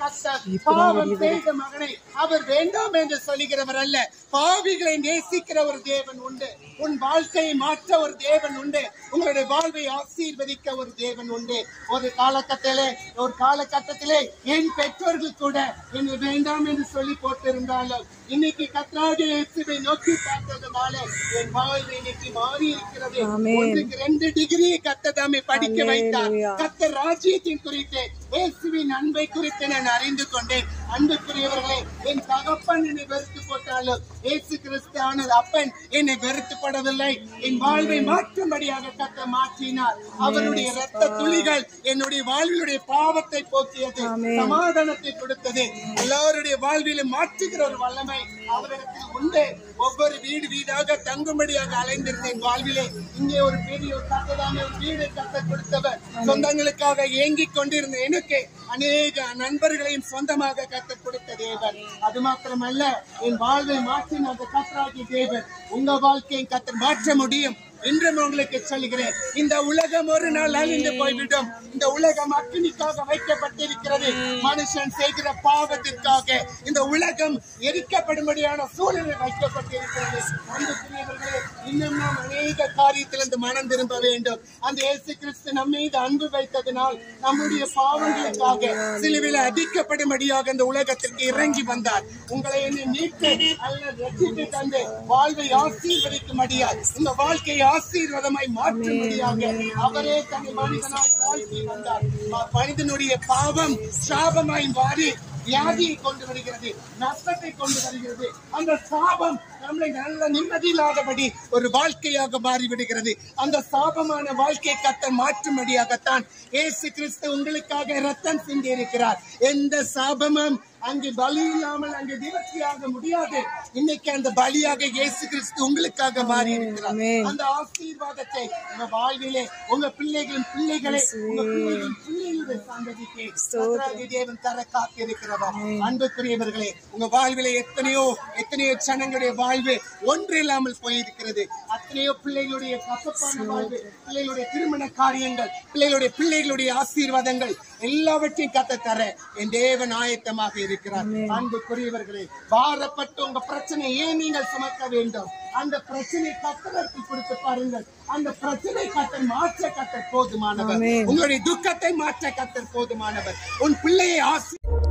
பார்க்கிற கர்த்தர் பாவம் செய்த மகனை அவர் வேண்டாம் என்று சொல்லுகிறவர் அல்ல. பாவிகளை நேசிக்கிற ஒரு தேவன் உண்டு. உன் வாழ்க்கையை மாற்ற ஒரு தேவன் உண்டு. உங்களுடைய வாழ்வை ஆசீர்வதிக்க ஒரு தேவன் உண்டு. ஒரு காலகட்டத்திலே என் பெற்றோர்கள் கூட என்று வேண்டாம் என்று சொல்லி போட்டிருந்தாலும் இன்னைக்கு கர்த்தருடைய இயேசுவை நோக்கி பார்த்ததுனால என் வாழ்வை இன்னைக்கு மாறி இருக்கிறது. 2 டிகிரியை கர்த்தர் படிக்க வைத்தார். கர்த்தர் ராஜ்யத்தின் குறித்து இயேசுவின் அன்பை குறித்து நான் அறிந்து கொண்டேன். அன்புக்குரியவர்களே, என் தகப்பன் என்னை வெறுத்து போட்டாலும் இயேசு கிறிஸ்து ஆனது அப்பன் என்னை வெறுத்துப்படவில்லை. என் வாழ்வை மாற்றும்படியாக கர்த்தர் மாற்றினார். அவருடைய இரத்த துளிகள் என்னுடைய வாழ்வினுடைய பாவத்தை போக்கியது, சமாதானத்தை கொடுத்தது. எல்லாருடைய வாழ்விலும் மாற்றுகிற ஒரு வல்லமை அவரிடத்தில் உண்டு. ஒவ்வொரு வீடு வீடாக தங்கும்படியாக அலைந்திருந்தேன் வாழ்விலே. இங்கே ஒரு பெரிய வீடு கர்த்தர் கொடுத்தவர். சொந்தங்களுக்காக ஏங்கிக் கொண்டிருந்த எனக்கு அநேக நண்பர்களையும் சொந்தமாக கர்த்தர் கொடுத்த தேவன். அது மாத்திரமல்ல, என் வாழ்வை மாற்றின அந்த கர்த்தராகிய தேவன் உங்க வாழ்க்கையை கர்த்தர் மாற்ற முடியும் என்று உங்களுக்கு சொல்கிறேன். இந்த உலகம் ஒரு நாள் அழிந்து போய்விடும். இந்த உலகம் அக்னிக்காக வைக்கப்பட்டிருக்கிறது. மனுஷன் செய்கிற பாவத்திற்காக இந்த உலகம் எரிக்கப்படும்படியான சூழலை வைக்கப்பட்டிருக்கிறது. இன்னும் நாம் அநேக காரியத்திலிருந்து மனம் திரும்ப வேண்டும். அந்த இயேசு கிறிஸ்து நம்ம மீது அன்பு வைத்ததினால் நம்முடைய பாவங்களுக்காக சிலுவையில் அடிக்கப்படும்படியாக இந்த உலகத்திற்கு இறங்கி வந்தார். உங்களை என்னை மீட்டு அல்ல ரட்சித்து தந்து வாழ்வை ஆசீர்வதிக்கும்படியால் இந்த வாழ்க்கையை ஆசீர்வாதமாய் மாற்றும்படியாக அவரே தன்னை மனிதனாய் தாழ்த்தி வந்தார். மனிதனுடைய பாவம் சாபமாய் மாறி வியாதியை கொண்டு வருகிறது, நஷ்டத்தை கொண்டு வருகிறது. அந்த சாபம் நம்மளை நல்ல நிம்மதியில்லாதபடி ஒரு வாழ்க்கையாக மாறிவிடுகிறது. அந்த சாபமான வாழ்க்கையை கர்த்தர் மாற்றும்படியாகத்தான் இயேசு கிறிஸ்து உங்களுக்காக இரத்தம் சிந்தியிருக்கிறார். எந்த சாபமும் அங்கு பலி இல்லாமல் அங்கு நிவர்த்தியாக முடியாது. இன்னைக்கு அந்த பலியாக இயேசு கிறிஸ்து உங்களுக்காக மாறி இருக்கிறார். அந்த ஆசீர்வாதத்தை உங்க வாழ்விலே உங்க பிள்ளைகளுடைய சந்ததிக்கு தேவன் தர காத்திருக்கிறவர். அன்புக்குரியவர்களே, உங்க வாழ்விலே எத்தனையோ ஜனங்களுடைய வாழ்வு ஒன்று இல்லாமல் போயிருக்கிறது. அத்தனையோ பிள்ளைகளுடைய கசப்பான வாழ்வு, பிள்ளைகளுடைய திருமண காரியங்கள், பிள்ளைகளுடைய ஆசீர்வாதங்கள் எல்லாவற்றையும் கத்த தர என் தேவன் ஆயத்தமாக இருக்கிறார். அன்புக்குரியவர்களே, பாரப்பட்டு உங்க பிரச்சனையை நீங்கள் சுமக்க வேண்டும். அந்த பிரச்சனை கத்தருக்கு குறித்து பாருங்கள். அந்த பிரச்சனை கத்தர் மாற்ற கத்தர் போதுமானவர். உங்களுடைய துக்கத்தை மாற்ற கத்தர் போதுமானவர். உன் பிள்ளையை ஆசி